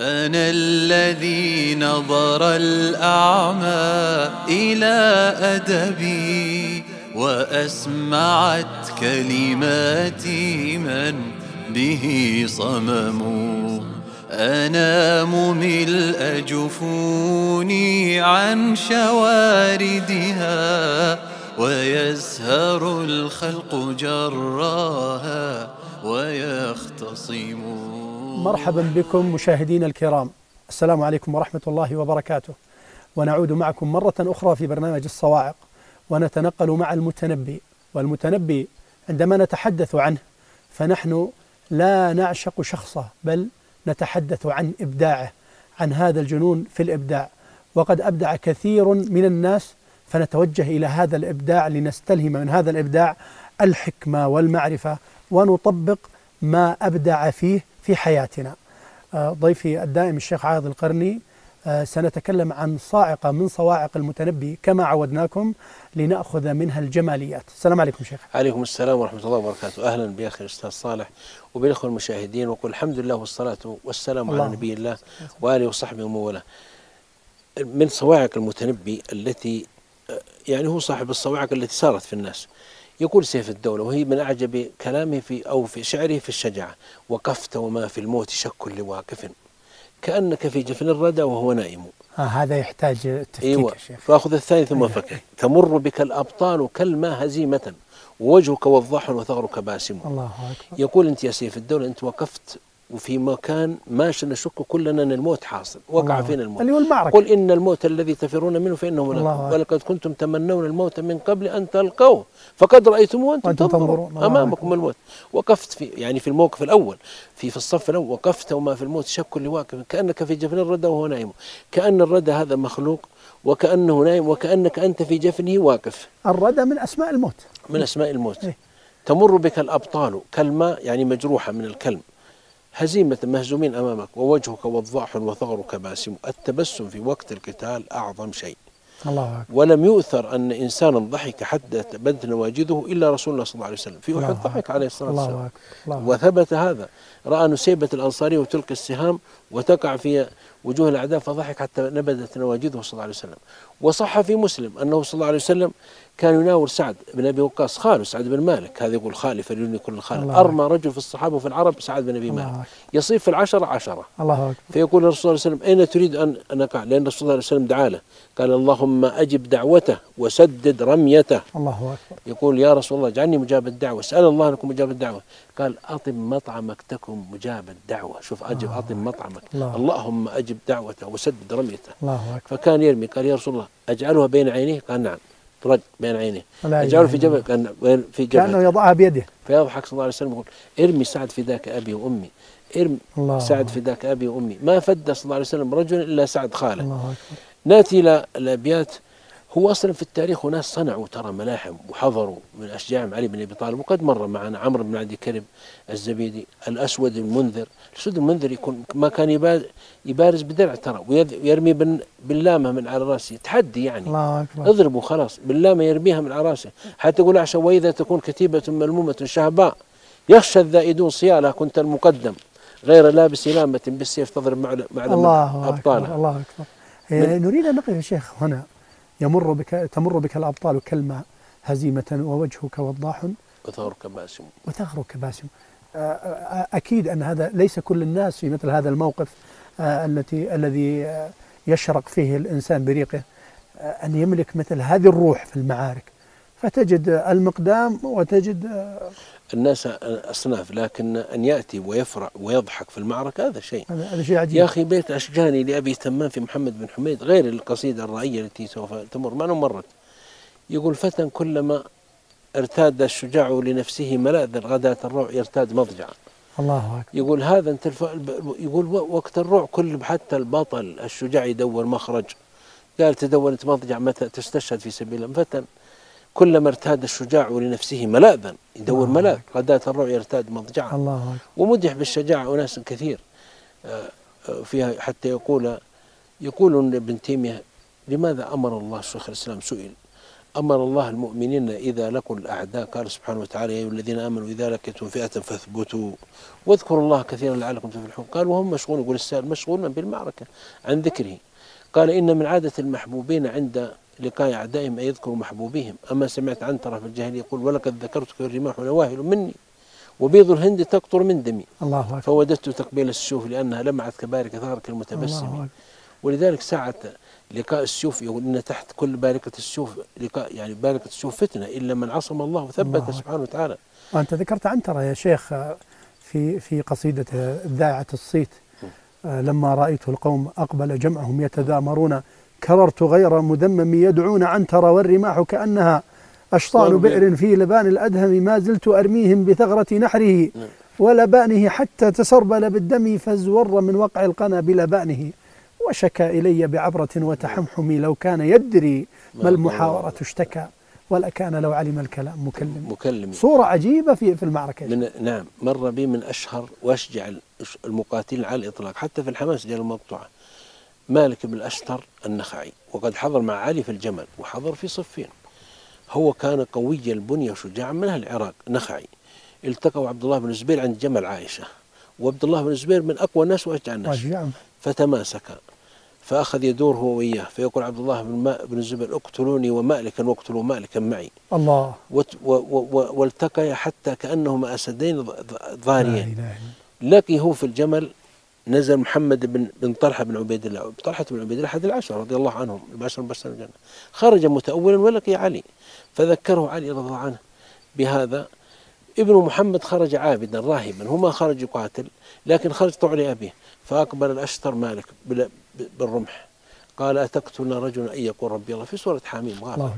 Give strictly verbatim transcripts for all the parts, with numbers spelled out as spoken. أنا الذي نظر الأعمى إلى أدبي وأسمعت كلماتي من به صمم. أنام ملء جفوني عن شواردها ويزهر الخلق جراها ويختصم. مرحبا بكم مشاهدينا الكرام، السلام عليكم ورحمة الله وبركاته، ونعود معكم مرة أخرى في برنامج الصواعق، ونتنقل مع المتنبي. والمتنبي عندما نتحدث عنه فنحن لا نعشق شخصه، بل نتحدث عن إبداعه، عن هذا الجنون في الإبداع. وقد أبدع كثير من الناس، فنتوجه إلى هذا الإبداع لنستلهم من هذا الإبداع الحكمة والمعرفة، ونطبق ما أبدع فيه في حياتنا. ضيفي الدائم الشيخ عائض القرني، سنتكلم عن صاعقة من صواعق المتنبي كما عودناكم، لنأخذ منها الجماليات. السلام عليكم شيخ. عليكم السلام ورحمة الله وبركاته. أهلا بأخي الأستاذ صالح وبالأخوة المشاهدين، وقل الحمد لله والصلاة والسلام الله على نبي الله وآله وصحبه ومن والاه. من صواعق المتنبي التي يعني هو صاحب الصواعق التي سارت في الناس، يقول سيف الدولة، وهي من أعجب كلامه في أو في شعره في الشجاعة: وقفت وما في الموت شك لواقف، كأنك في جفن الردى وهو نائم. آه هذا يحتاج تفكيك. أيوة. شيخ فأخذ الثاني ثم فكك. تمر بك الأبطال كالما هزيمة، ووجهك وضاح وثغرك باسم. الله أكبر. يقول أنت يا سيف الدولة، أنت وقفت وفي مكان ماشي نشك كلنا ان الموت حاصل، وقع فينا الموت اللي هو المعركة. قل ان الموت الذي تفرون منه فانه ملاقيكم، ولقد كنتم تمنون الموت من قبل ان تلقوه فقد رايتموه وانتم تنظرون، امامكم الموت. وقفت في يعني في الموقف الاول، في في الصف الاول، وقفت وما في الموت شك لواقف، كانك في جفن الردى وهو نائم، كان الردى هذا مخلوق وكانه نائم وكانك انت في جفنه واقف. الردى من اسماء الموت، من اسماء الموت. إيه؟ تمر بك الابطال كالماء، يعني مجروحه من الكلم، هزيمة مهزومين أمامك، ووجهك وضاح وثغرك باسم. التبسم في وقت القتال أعظم شيء. الله أكبر. ولم يؤثر أن إنسانا ضحك حتى تبدت نواجذه إلا رسول الله صلى الله عليه وسلم، في أحد ضحك عليه الصلاة والسلام. وثبت هذا، رأى نسيبة الأنصاري وتلقي السهام وتقع في وجوه الأعداء فضحك حتى نبدت نواجذه صلى الله عليه وسلم. وصح في مسلم أنه صلى الله عليه وسلم كان يناول سعد بن أبي وقاص خاله سعد بن مالك، هذا يقول خالي فليرني كل خالد، أرمى رجل في الصحابة وفي العرب سعد بن أبي مالك، يصيب في العشرة عشرة. الله أكبر. فيقول الرسول صلى الله عليه وسلم: أين تريد أن أن أقع؟ لأن الرسول صلى الله عليه وسلم دعا له، قال: اللهم أجب دعوته وسدد رميته. الله أكبر. يقول: يا رسول الله اجعلني مجاب الدعوة، اسأل الله أن أكون مجاب الدعوة. قال: أطم مطعمك تكن مجاب الدعوة. شوف، أجب أطم مطعمك، الله. اللهم أجب دعوته وسدد رميته. الله أكبر. فكان يرمي، قال: يا رسول الله أجعلها بين عينيه؟ قال: نعم. رد بين عينيه. أجعله في جبهة، كان في جبهة كأنه يضعها بيده. فيضحك صلى الله عليه وسلم يقول: ارمي سعد فداك أبي وأمي، ارمي سعد فداك أبي وأمي. ما فد صلى الله عليه وسلم رجل إلا سعد خاله. الله أكبر. نأتي إلى الأبيات. هو أصلا في التاريخ وناس صنعوا ترى ملاحم وحضروا من أشجاعهم علي بن أبي طالب، وقد مر معنا عمرو بن عدي كرب الزبيدي، الأسود المنذر. الأسود المنذر يكون ما كان يبارز بدرع ترى، ويرمي باللامة من على راسه تحدي، يعني الله أكبر. اضربه خلاص، باللامة يرميها من على راسه. حتى يقول الأعشى: وإذا تكون كتيبة ملمومة شهباء يخشى الذائدون صيالها كنت المقدم غير لابس لامة بالسيف تضرب مع مع أبطالها. الله أكبر. نريد أن نقف يا شيخ هنا. يمر بك تمر بك الأبطال كالماء هزيمة، ووجهك وضاح وثغرك باسم. وثغرك باسم. أكيد أن هذا ليس كل الناس في مثل هذا الموقف التي الذي يشرق فيه الإنسان بريقه أن يملك مثل هذه الروح في المعارك، فتجد المقدام وتجد الناس أصناف، لكن أن يأتي ويفرح ويضحك في المعركة هذا شيء، هذا شيء عجيب. يا أخي بيت أشجاني لأبي تمام في محمد بن حميد غير القصيدة الرائية التي سوف تمر معنا مرت. يقول: فتى كلما ارتاد الشجاع لنفسه ملاذ غداة الروع يرتاد مضجعا. الله أكبر. يقول هذا انت الف... يقول وقت الروع كل حتى البطل الشجاع يدور مخرج، قال تدور أنت مضجع متى تستشهد في سبيل الله. فتى كلما ارتاد الشجاع لنفسه ملاذا، يدور ملاذ غداة الروع يرتاد مضجعا. الله أكبر. ومدح بالشجاعة أناس كثير فيها، حتى يقول يقول ابن تيمية: لماذا أمر الله شيخ الإسلام، سئل أمر الله المؤمنين إذا لقوا الأعداء قال سبحانه وتعالى يا أيها الذين آمنوا إذا لقيتم فئة فاثبتوا واذكروا الله كثيرا لعلكم تفلحون. قال وهم مشغول، يقول السائل مشغول بالمعركة عن ذكره. قال إن من عادة المحبوبين عند لقاء أعدائهم أن يذكروا محبوبهم. أما سمعت عنترة في الجاهلية يقول ولقد ذكرتك والرماح نواهل مني وبيض الهند تقطر من دمي. الله أكبر. فوددت تقبيل السيوف لأنها لمعت كبارك ثغرك المتبسم. ولذلك ساعة لقاء السيوف يقول إن تحت كل بارقة السيوف لقاء، يعني بارقة السيوف فتنة إلا من عصم الله وثبت سبحانه وتعالى. وأنت ذكرت عنترة يا شيخ في في قصيدة ذاعة الصيت لما رأيت القوم أقبل جمعهم يتذامرون كررت غير مذمم يدعون عنترة والرماح كأنها أشطان بئر في لبان الأدهم ما زلت أرميهم بثغرة نحره ولبانه حتى تسربل بالدم فزور من وقع القنا بلبانه وشكى إلي بعبرة وتحمحمي لو كان يدري ما المحاورة اشتكى ولكان لو علم الكلام مكلم مكلم. صورة عجيبة في في المعركة من نعم مر بي من أشهر وأشجع المقاتلين على الإطلاق حتى في الحماس ديال المقطوعة مالك بن الأشتر النخعي، وقد حضر مع علي في الجمل وحضر في صفين. هو كان قوي البنية وشجاعا من أهل العراق نخعي. التقوا عبد الله بن الزبير عند جمل عائشة، وعبد الله بن الزبير من أقوى الناس وأشجع الناس فتماسكا فأخذ يدور هو وإياه فيقول عبد الله بن الزبير اقتلوني ومالكا واقتلوا مالكا معي. الله. والتقيا حتى كأنهما أسدين ضاريين. لقي هو في الجمل نزل محمد بن بن طلحة بن عبيد الله، طلحة بن عبيد الله أحد العشرة رضي الله عنهم البشر المبشرين بالجنة، خرج متأولا ولقي علي فذكره علي رضي الله عنه بهذا. ابن محمد خرج عابدا راهبا، هما خرج يقاتل لكن خرج طوع لأبيه، فأقبل الأشتر مالك بالرمح قال أتقتلنا رجلا أن يقول ربي الله في سورة حميم غافر.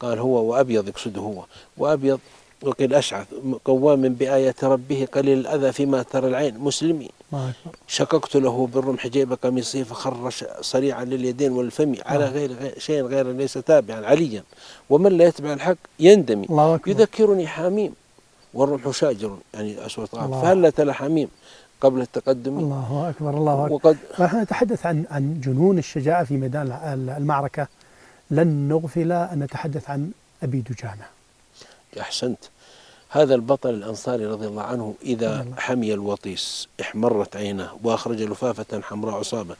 قال هو وأبيض يقصده هو وأبيض وقيل أشعث قوام بآيات ربه قليل الأذى فيما ترى العين مسلمي. شققت له بالرمح جيب قميصه فخرش صريعا لليدين والفم على غير شيء غير ليس تابعا عليا ومن لا يتبع الحق يندمي. يذكرني حميم والرمح شاجر يعني أسود غافر فهل تلا حميم قبل التقدم. الله أكبر الله أكبر. وقد نحن نتحدث عن عن جنون الشجاعة في ميدان المعركة، لن نغفل أن نتحدث عن أبي دجانة. أحسنت. هذا البطل الأنصاري رضي الله عنه إذا حمي الوطيس احمرت عينه وأخرج لفافة حمراء عصابة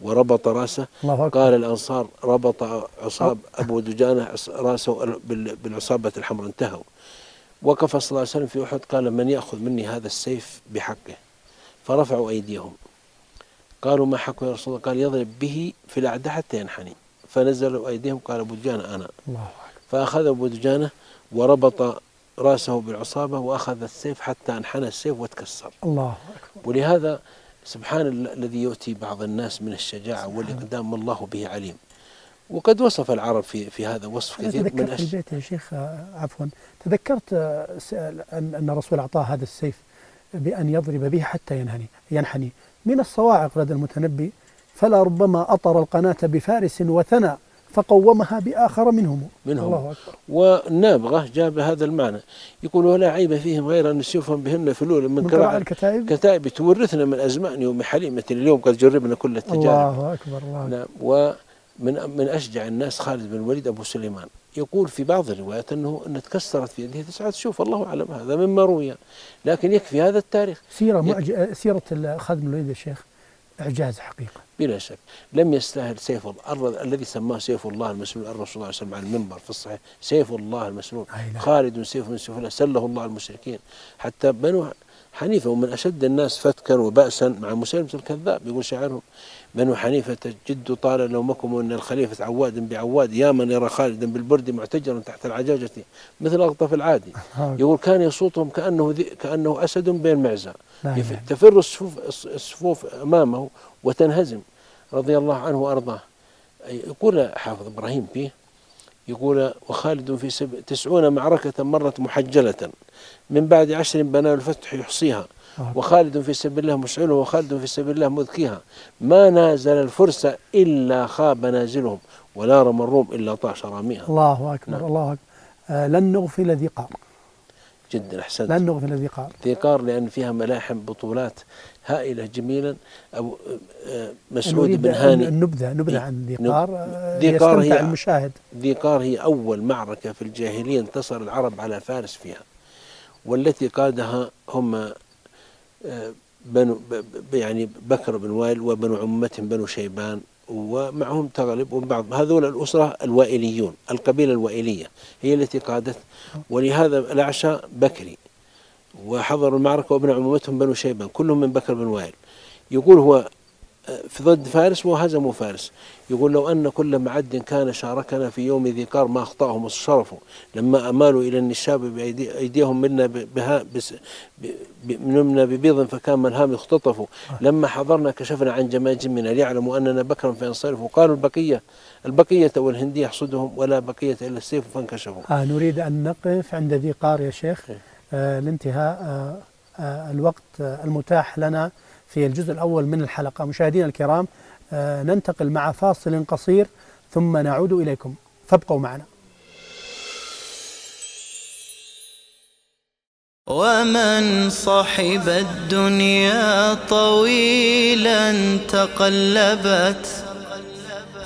وربط رأسه. الله أكبر. قال الأنصار ربط عصاب أبو دجانة رأسه بالعصابة الحمراء انتهوا. وقف صلى الله عليه وسلم في أحد قال من يأخذ مني هذا السيف بحقه فرفعوا أيديهم قالوا ما حكوا يا رسول الله قال يضرب به في الأعداء حتى ينحني فنزلوا أيديهم قال أبو دجانة أنا. الله. فأخذ أبو دجانة وربط رأسه بالعصابة وأخذ السيف حتى انحنى السيف وتكسر. الله أكبر. ولهذا سبحان الذي يؤتي بعض الناس من الشجاعة والإقدام والله به عليم. وقد وصف العرب في في هذا وصف كثير من تذكرت البيت يا شيخ عفوا تذكرت أن الرسول أعطاه هذا السيف بأن يضرب به حتى ينحني ينحني من الصواعق لدى المتنبي فلا ربما أطر القناة بفارس وثنى فقومها بآخر منهم منهم الله أكبر. والنابغة جاب هذا المعنى يقول ولا عيب فيهم غير أن نسيفهم بهن فلولا من كراع الكتائب كتائب تورثنا من أزمان يوم حليمة اليوم قد جربنا كل التجارب. الله أكبر الله أكبر. ومن من أشجع الناس خالد بن الوليد أبو سليمان يقول في بعض الروايات أنه أن تكسرت في يده تسعة سيوف الله أعلم هذا مما روي لكن يكفي هذا التاريخ. سيرة معج... سيرة خالد بن الوليد يا شيخ إعجاز حقيقة بلا شك. لم يستاهل سيف الله الذي سماه سيف الله المسلول الرسول صلى الله عليه وسلم على المنبر في الصحيح سيف الله المسلول خالد سيف من سيوف الله سله الله المشركين حتى بنو حنيفة ومن أشد الناس فتكا وبأسا مع مسيلمة الكذاب يقول شاعرهم بنو حنيفة جد طال لومكم وأن الخليفة عواد بعواد يا من يرى خالدا بالبرد معتجرا تحت العجاجة مثل أغطف العادي. يقول كان يصوتهم كأنه كأنه أسد بين معزة تفر الصفوف الصفوف أمامه وتنهزم رضي الله عنه وأرضاه. يقول حافظ إبراهيم فيه يقول وخالد في سب... تسعون معركة مرت محجلة من بعد عشر بناء الفتح يحصيها وخالد في سبيل الله مشعله وخالد في سبيل الله مذكيها ما نازل الفرسة إلا خاب نازلهم ولا رمى الروم إلا طاش راميها. الله أكبر. نعم. الله أكبر. آه لن نغفل ذي قار. جدا أحسنت. لن نغفل ذي قار. ذي قار لأن فيها ملاحم بطولات هائلة جميلا. أبو مسعود بن هاني النبذة نبذة عن ذي قار ذي قار هي المشاهد. ذي قار هي أول معركة في الجاهلية انتصر العرب على فارس فيها، والتي قادها هم بنو يعني بكر بن وائل وبنو عمتهم بنو شيبان، ومعهم تغلب وبعض هذول الأسرة الوائليون، القبيلة الوائلية هي التي قادت. ولهذا الأعشى بكري وحضروا المعركة، وابن عمومتهم بنو شيبان كلهم من بكر بن وائل. يقول هو في ضد فارس وهزموا فارس، يقول لو أن كل معد كان شاركنا في يوم ذي قار ما أخطأهم وشرفوا لما أمالوا إلى النشاب بأيديهم منا بها منا ببيض فكان منهام يختطفوا، لما حضرنا كشفنا عن جماجمنا ليعلموا أننا بكرا فينصرفوا، قالوا البقية البقية والهندي يحصدهم ولا بقية إلا السيف فانكشفوا. آه نريد أن نقف عند ذي قار يا شيخ آه لانتهاء آه آه الوقت آه المتاح لنا في الجزء الأول من الحلقة. مشاهدينا الكرام آه ننتقل مع فاصل قصير ثم نعود إليكم، فابقوا معنا. ومن صحب الدنيا طويلا تقلبت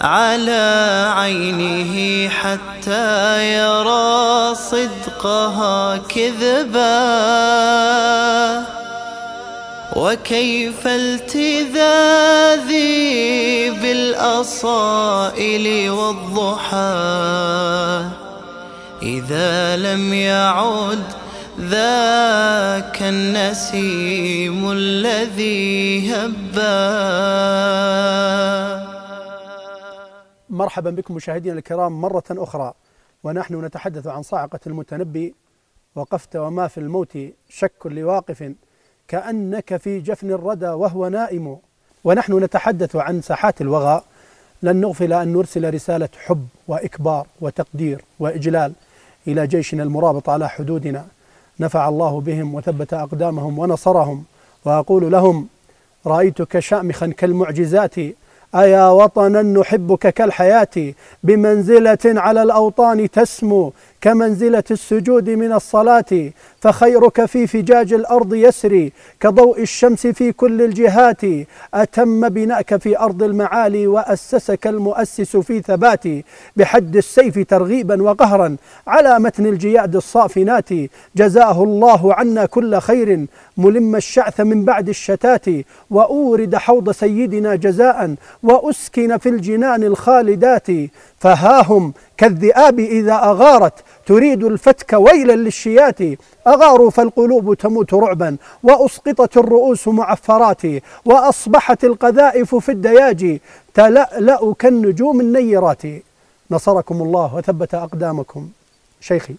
على عينه حتى يرى صدقها كذبا، وكيف التذاذي بالأصائل والضحى إذا لم يعد ذاك النسيم الذي هبا. مرحبا بكم مشاهدينا الكرام مرة أخرى، ونحن نتحدث عن صاعقة المتنبي. وقفت وما في الموت شك لواقف، كأنك في جفن الردى وهو نائم. ونحن نتحدث عن ساحات الوغى، لن نغفل أن نرسل رسالة حب وإكبار وتقدير وإجلال إلى جيشنا المرابط على حدودنا، نفع الله بهم وثبت أقدامهم ونصرهم. وأقول لهم: رأيتك شامخا كالمعجزات، أيا وطنا نحبك كالحياة، بمنزلة على الأوطان تسمو كمنزلة السجود من الصلاة، فخيرك في فجاج الأرض يسري كضوء الشمس في كل الجهات، أتم بناك في أرض المعالي وأسسك المؤسس في ثباتي، بحد السيف ترغيبا وقهرا على متن الجياد الصافنات، جزاه الله عنا كل خير ملم الشعث من بعد الشتات، وأورد حوض سيدنا جزاء وأسكن في الجنان الخالدات، فهاهم كالذئاب إذا أغارت تريد الفتك ويلا للشيات، أغاروا فالقلوب تموت رعبا وأسقطت الرؤوس معفرات، وأصبحت القذائف في الدياجي تلألأ كالنجوم النيرات. نصركم الله وثبت أقدامكم. شيخي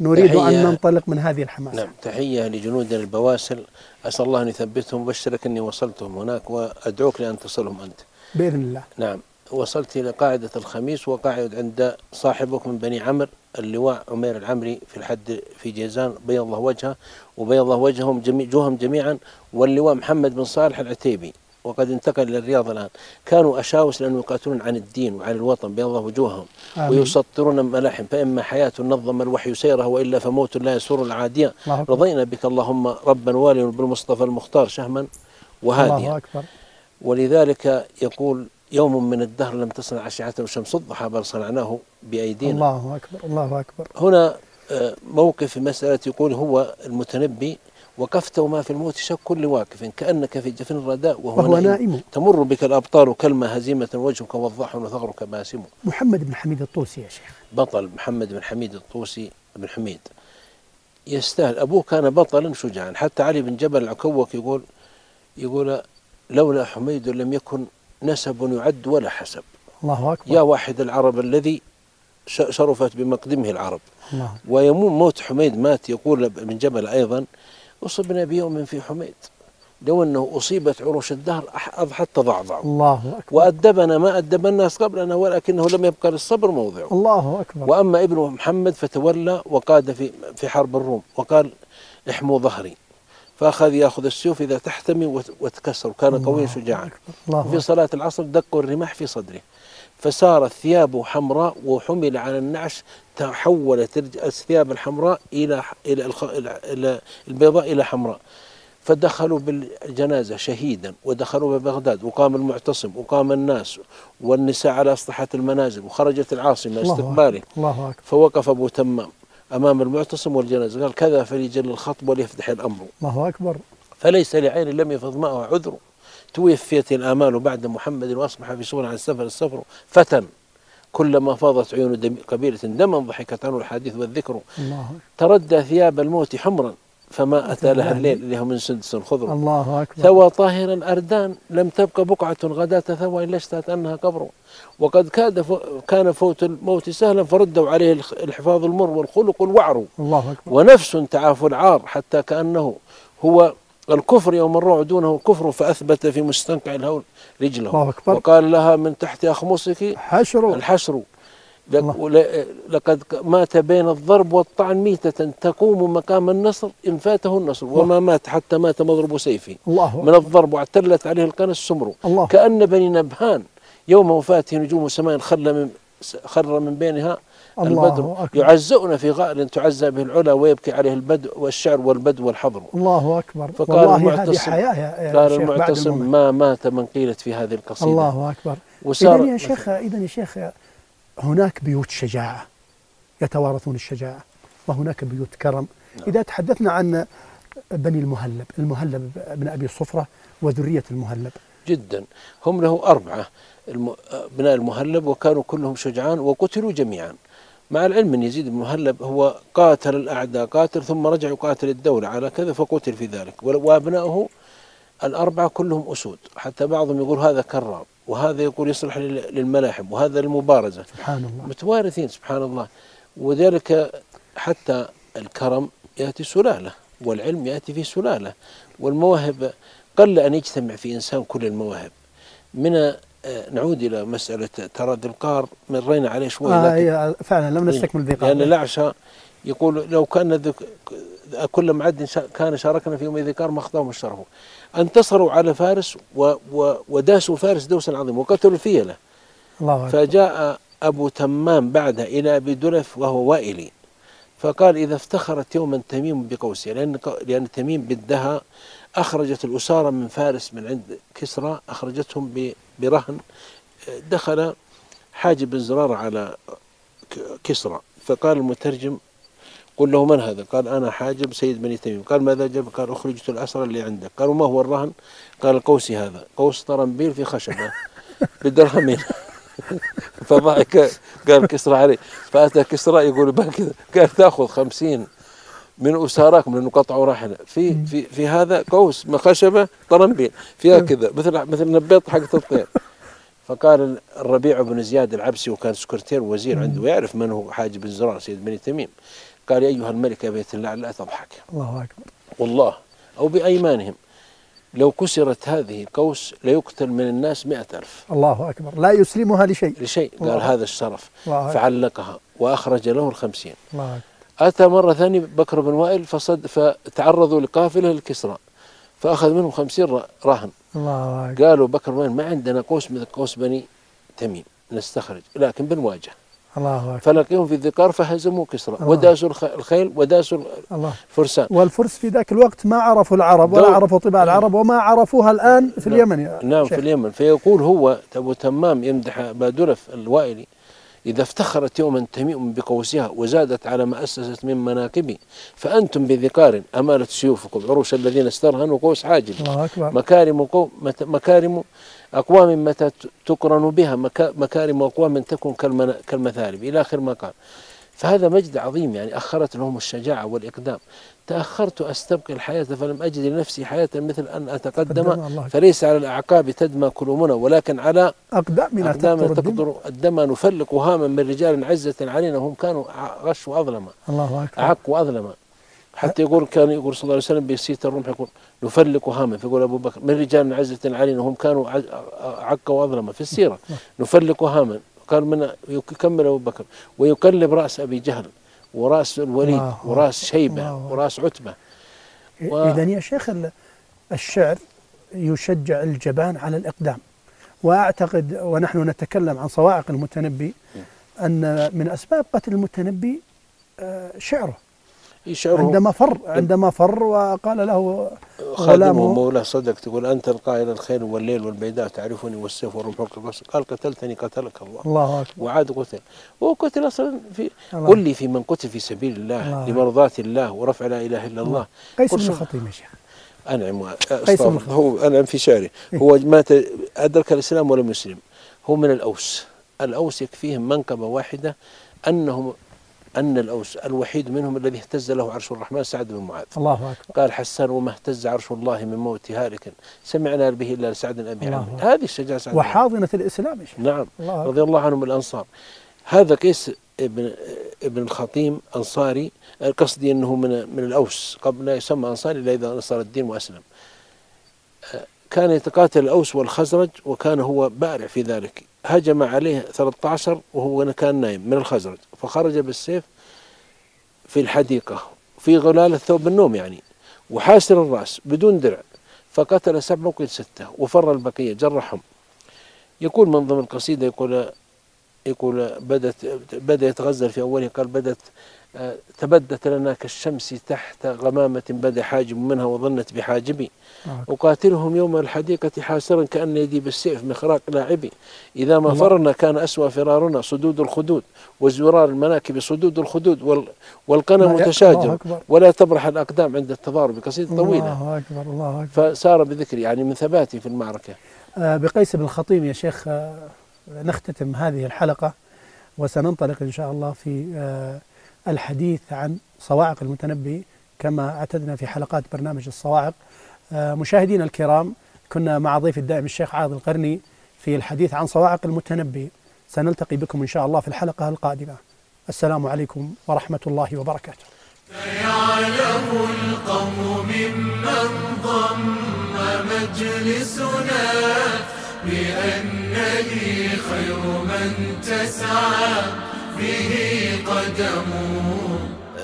نريد أن ننطلق من هذه الحماسة. نعم، تحية لجنودنا البواسل، أسأل الله أن يثبتهم، وبشرك أني وصلتهم هناك وأدعوك لأن تصلهم أنت بإذن الله. نعم، وصلت إلى قاعدة الخميس وقاعد عند صاحبك من بني عمرو اللواء عمير العمري في الحد في جيزان، بيض الله وجهه وبيض الله وجههم جميع جوهم جميعا، واللواء محمد بن صالح العتيبي وقد انتقل إلى الرياض الآن. كانوا أشاوس لأنهم يقاتلون عن الدين وعن الوطن، بيض الله وجوههم ويسطرون الملاحم، فإما حياة نظم الوحي سيره وإلا فموت لا يسر العادية. رضينا بك اللهم ربا واليا بالمصطفى المختار شهما وهاديا. ولذلك يقول: يوم من الدهر لم تصنع أشعته شمس الضحى بل صنعناه بأيدينا. الله أكبر الله أكبر. هنا موقف في مسألة يقول هو المتنبي: وقفت وما في الموت شك كل واقف، كأنك في جفن الرداء وهو, وهو نائم. نائم تمر بك الأبطار كلمة هزيمة، وجهك وضاح وثغرك باسم. محمد بن حميد الطوسي يا شيخ، بطل محمد بن حميد الطوسي بن حميد يستاهل، أبوه كان بطلا شجاعا. حتى علي بن جبل العكوك يقول يقول لولا حميد لم يكن نسب يعد ولا حسب. الله أكبر. يا واحد العرب الذي شرفت بمقدمه العرب. الله. ويموت موت حميد، مات يقول من جبل أيضا: أصبنا بيوم في حميد لو أنه أصيبت عروش الدهر أضحت تضعضع. الله أكبر. وأدبنا ما أدب الناس قبلنا ولكنه لم يبقى للصبر موضعه. الله أكبر. وأما ابن محمد فتولى وقاد في في حرب الروم وقال: احموا ظهري، فأخذ يأخذ السيوف إذا تحتمي وتكسر، كان قويا شجاعا. في صلاة العصر دقوا الرماح في صدره فصارت ثيابه حمراء وحمل على النعش، تحولت الثياب الحمراء إلى إلى البيضاء إلى حمراء، فدخلوا بالجنازة شهيدا ودخلوا ببغداد، وقام المعتصم وقام الناس والنساء على أسطحة المنازل، وخرجت العاصمة استقباله. الله أكبر. فوقف أبو تمام أمام المعتصم والجنازة قال: كذا فليجل الخطب وليفتح الأمر. الله أكبر. فليس لعين لم يفض ماءه عذر، توفيت الآمال بعد محمد وأصبح في صورة عن السفر السفر فتى، كلما فاضت عيون قبيلة دما ضحكت عنه الحديث والذكر. الله. تردى ثياب الموت حمرا فما أتى لها الليل اللي هو من سندس خضر. الله أكبر. ثوى طاهرا أردان لم تبقى بقعة غداة ثوى إلا اشتهت أنها قبر، وقد كاد فو كان فوت الموت سهلا فردوا عليه الحفاظ المر والخلق الوعر. الله أكبر. ونفس تعاف العار حتى كأنه هو الكفر يوم الروع دونه كفر، فأثبت في مستنقع الهول رجله. الله أكبر. وقال لها من تحت أخمصك حشر الحشر. لقد مات بين الضرب والطعن ميتة تقوم مقام النصر إن فاته النصر. الله. وما مات حتى مات مضرب سيفه. الله. من الضرب واعتلت عليه القنص سمر. الله. كأن بني نبهان يوم وفاته نجوم سماء خر من بينها البدر، يعزؤنا في غائر تعزى به العلا ويبكي عليه البدء والشعر والبدو والحضر. الله أكبر. فقال المعتصم، قال المعتصم ما مات من قيلت في هذه القصيدة. الله أكبر. إذن يا شيخ إذن يا شيخ هناك بيوت شجاعة يتوارثون الشجاعة، وهناك بيوت كرم. نعم. إذا تحدثنا عن بني المهلب، المهلب بن أبي الصفرة وذرية المهلب جدا، هم له أربعة بناء المهلب وكانوا كلهم شجعان وقتلوا جميعا، مع العلم أن يزيد بن المهلب هو قاتل الأعداء قاتل ثم رجع يقاتل الدولة على كذا فقتل في ذلك، وأبنائه الأربعة كلهم أسود، حتى بعضهم يقول هذا كراب وهذا يقول يصلح للملاحم وهذا للمبارزة. سبحان الله. متوارثين سبحان الله. وذلك حتى الكرم يأتي سلالة والعلم يأتي في سلالة، والمواهب قل أن يجتمع في إنسان كل المواهب. من نعود إلى مسألة ترى ذي القار مرينا عليه شوي. آه فعلا لم نستكمل ذي القار، لأن يعني الأعشى يقول لو كان كل معد كان شاركنا في يوم ذي القار ما أخطأهم الشرف. انتصروا على فارس و و وداسوا فارس دوسا عظيما وقتلوا الفيلة. الله. فجاء أبو تمام بعدها إلى أبي دلف وهو وائلي فقال إذا افتخرت يوما تميم بقوسها، لأن لأن تميم بدها أخرجت الأسارة من فارس من عند كسرى أخرجتهم برهن، دخل حاجب بن زرارة على كسرى فقال المترجم قل له من هذا؟ قال أنا حاجب سيد بني تميم. قال ماذا جاب؟ قال أخرجت الأسرى اللي عندك. قالوا ما هو الرهن؟ قال قوسي هذا، قوس طرنبيل في خشبة بدرهمين. فضاع قال كسرى عليه، فأتى كسرى يقول بكذا قال تأخذ خمسين من أساراكم لأنه قطعوا راحلة في في في هذا قوس من خشبة طرنبيل فيها كذا مثل مثل نبيط حق الطير. فقال الربيع بن زياد العبسي وكان سكرتير وزير عنده ويعرف من هو حاجب بن زرارة سيد بني تميم، قال يا أيها الملك يا بيت الله لا تضحك. الله أكبر. والله أو بأيمانهم لو كسرت هذه القوس ليقتل من الناس مئة ألف. الله أكبر. لا يسلمها لشيء لشيء. قال الله. هذا الشرف. الله. فعلقها وأخرج له الخمسين. الله أكبر. أتى مرة ثانية بكر بن وائل فصد فتعرضوا لقافلة الكسرى فأخذ منهم خمسين رهن. الله أكبر. قالوا بكر بن وائل ما عندنا قوس مثل قوس بني تميم نستخرج لكن بنواجه. الله. فلقيهم في ذي قار فهزموا كسرى وداسوا الخيل وداسوا الفرسان، والفرس في ذاك الوقت ما عرفوا العرب ولا عرفوا طباع العرب وما عرفوها الآن في نعم اليمن. يا نعم شيخ. في اليمن. فيقول هو أبو تمام يمدح بادلف الوائلي إذا افتخرت يوما تميم بقوسها وزادت على ما أسست من مناكبي فأنتم بذي قار أمالت سيوفكم عروش الذين استرهنوا قوس حاجب. الله أكبر. مكارم قوم مكارم أقوام متى تقرن بها مكارم أقوام تكون كالمثالب إلى آخر ما قال. فهذا مجد عظيم، يعني أخرت لهم الشجاعة والإقدام. تأخرت أستبقي الحياة فلم أجد لنفسي حياة مثل أن أتقدم، فليس على الأعقاب تدمى كلومنا ولكن على أقدامنا تقدر الدم نفلق هاما من رجال عزة علينا هم كانوا غش وأظلم. الله أكبر. أعق وأظلم حتى يقول كان يقول صلى الله عليه وسلم بسيت الرمح يقول نفلق هاما، فيقول أبو بكر من رجال عزة علينا هم كانوا أعق وأظلم في السيرة. نفلق هاما قال من يكمل أبو بكر ويقلب رأس أبي جهل وراس الوليد وراس شيبة وراس عتبة و... إذن يا شيخ الشعر يشجع الجبان على الإقدام، وأعتقد ونحن نتكلم عن صواعق المتنبي أن من أسباب قتل المتنبي شعره. عندما فر عندما فر وقال له خادمه مولاه صدق، تقول أنت القائل الخير والليل والبيداء تعرفني والسيف والرمح والقص، قال قتلتني قتلك الله. الله أكبر. وعاد قتل، وقتل أصلا في قل لي في من قتل في سبيل الله لمرضاة الله ورفع لا إله إلا الله. قيس بن الخطيب يا شيخ أنعم هو أنعم في شعره، هو مات أدرك الإسلام ولم يسلم، هو من الأوس. الأوس يكفيهم منقبة واحدة، أنهم أن الأوس الوحيد منهم الذي اهتز له عرش الرحمن سعد بن معاذ. الله أكبر. قال حسان وما اهتز عرش الله من موت هالك سمعنا به إلا لسعد أبي عمرو. هذه الشجاعة وحاضنة الإسلام. نعم الله رضي الله عنهم الأنصار. هذا قيس ابن ابن الخطيم أنصاري، قصدي أنه من من الأوس، قبل لا يسمى أنصاري إلا إذا نصر الدين وأسلم. كان يتقاتل الأوس والخزرج وكان هو بارع في ذلك. هجم عليه ثلاثة عشر وهو كان نايم من الخزرج، فخرج بالسيف في الحديقة في غلال الثوب النوم يعني، وحاسر الرأس بدون درع، فقتل سبعة وقتل ستة وفر البقية جرحهم. يقول من ضمن القصيدة يقول يقول بدت بدأ يتغزل في أوله، قال بدت تبدت لنا كالشمس تحت غمامة بدا حاجب منها وظنت بحاجبي، أقاتلهم يوم الحديقة حاسرا كأن يدي بالسيف مخراق لاعبي، إذا ما فررنا كان أسوأ فرارنا صدود الخدود وزرار المناكب صدود الخدود والقنا متشاجر ولا تبرح الأقدام عند التضارب. قصيدة طويلة. الله أكبر. الله أكبر. فسار بذكري يعني من ثباتي في المعركة. بقيس بن الخطيب يا شيخ نختتم هذه الحلقة، وسننطلق إن شاء الله في الحديث عن صواعق المتنبي كما اعتدنا في حلقات برنامج الصواعق. مشاهدينا الكرام، كنا مع ضيف الدائم الشيخ عائض القرني في الحديث عن صواعق المتنبي. سنلتقي بكم إن شاء الله في الحلقة القادمة. السلام عليكم ورحمة الله وبركاته. فيعلم القوم ممن ضم مجلسنا بأنني خير من تسعى به قدم،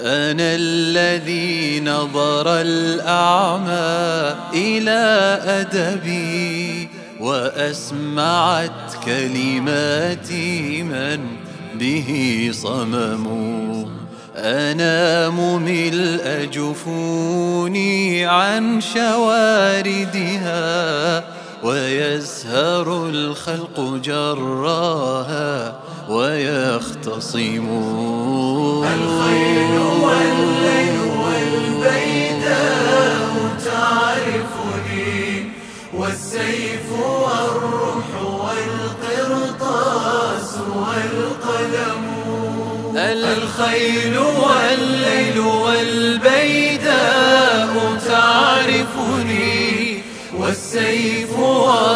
أنا الذي نظر الأعمى إلى أدبي وأسمعت كلماتي من به صمم، أنام ملء جفوني عن شواردها ويزهر الخلق جراها ويختصمون، الخيل والليل والبيداء تعرفني والسيف والرمح والقرطاس والقلم، الخيل والليل والبيداء تعرفني والسيف والرمح